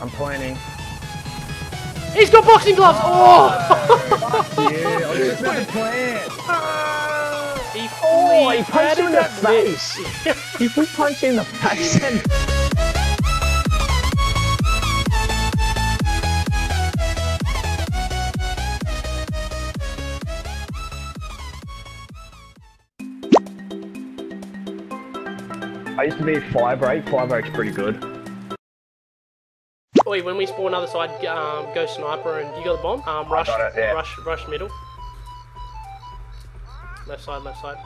I'm pointing. He's got boxing gloves! Oh! Fuck you! I just meant to play it! He punched him in the face! He punched him in the face! I used to be 5'8", 5'8's pretty good. Oi, when we spawn other side, go sniper and you got the bomb? Rush middle. Left side, left side.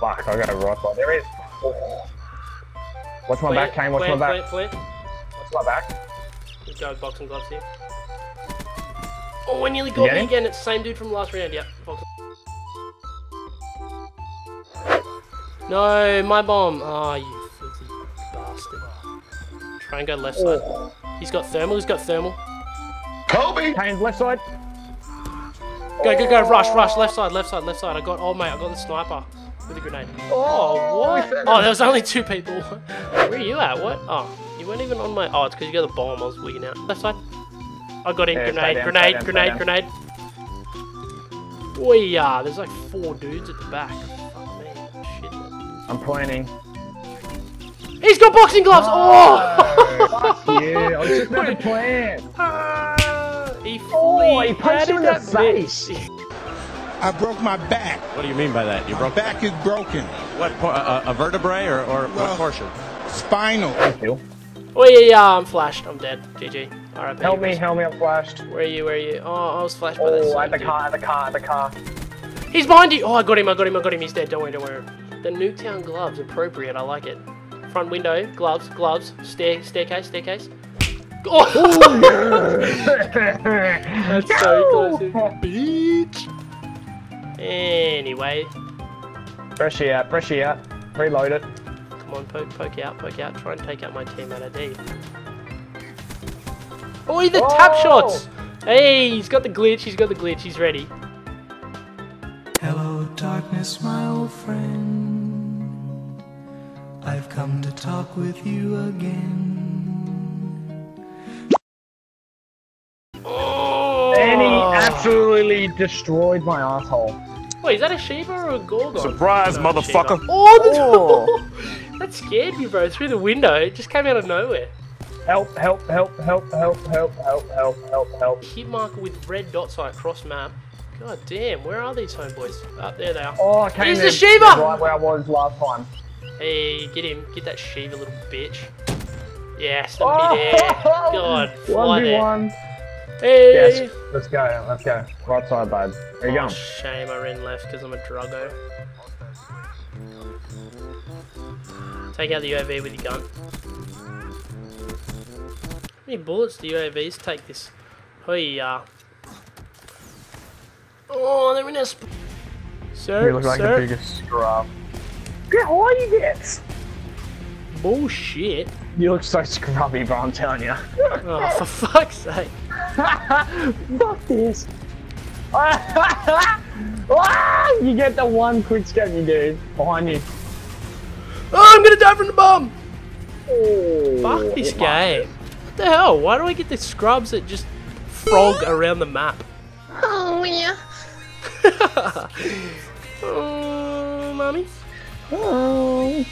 Fuck, I got a right side. There he is. Oh. Watch my back, Kane, watch my back. Watch my back. Good job, boxing gloves here. Oh, I nearly got me again. It's the same dude from last round, yep. Boxing. No, my bomb. Oh, you filthy bastard. Try and go left side. Oh. He's got thermal, he's got thermal. Kobe! Kane's left side. Go, go, go, rush, rush, left side, left side, left side. I got, oh mate, I got the sniper with a grenade. Oh, what? Oh, there was only two people. Where are you at, what? Oh, you weren't even on my, oh, it's because you got the bomb, I was wigging out. Left side. I got in, yeah, grenade. Oh yeah, there's like four dudes at the back. Fuck me, shit. I'm pointing. He's got boxing gloves! Oh! Fuck you, I was just meant to plan. He punched him in the face. I broke my back. What do you mean by that? You broke my back is broken. What, a vertebrae or well, what portion? Spinal. Thank you. Oh yeah, yeah, I'm flashed. I'm dead. GG. All right, help me, help me, I'm flashed. Where are you, where are you? Oh, I was flashed by that. Oh, at the car, at the car, at the car. He's behind you! Oh, I got him, I got him, I got him. He's dead, don't worry, don't worry. The Nuketown gloves, appropriate, I like it. Front window, gloves, gloves, staircase. Oh! That's so close, bitch. Anyway, pressure out, reload it. Come on, poke out, try and take out my teammate ID. Oh, the tap shots! Hey, he's got the glitch, he's got the glitch, he's ready. Hello, darkness, my old friend. I've come to talk with you again. Oh! And he absolutely destroyed my asshole. Wait, is that a Shiva or a Gorgon? Surprise, no, motherfucker! Oh! That scared me, bro. Through the window, it just came out of nowhere. Help! Help! Help! Help! Help! Help! Help! Help! Help! Help! Hit marker with red dots on cross map. God damn, where are these homeboys? Oh, there they are. Oh, I came Here's the Shiva! Right where I was last time. Hey, get him. Get that Shiva, little bitch. Yes, that'll be there. God, fly there. 1v1. Hey. Yes, let's go, let's go. Right side, bud. Where you going? Shame I ran left because I'm a druggo. Take out the UAV with your gun. How many bullets do UAVs take this? Hoya. Oh, they're in a sp- Sir, you look like the biggest scrub. Look how high you get! Bullshit. You look so scrubby, bro, I'm telling you. Oh, for fuck's sake. Fuck this. You get the one quick step you do. Behind you. Oh, I'm gonna die from the bomb! Oh, fuck this game. What the hell? Why do I get the scrubs that just frog around the map? Oh, yeah. Oh, mommy. Bye.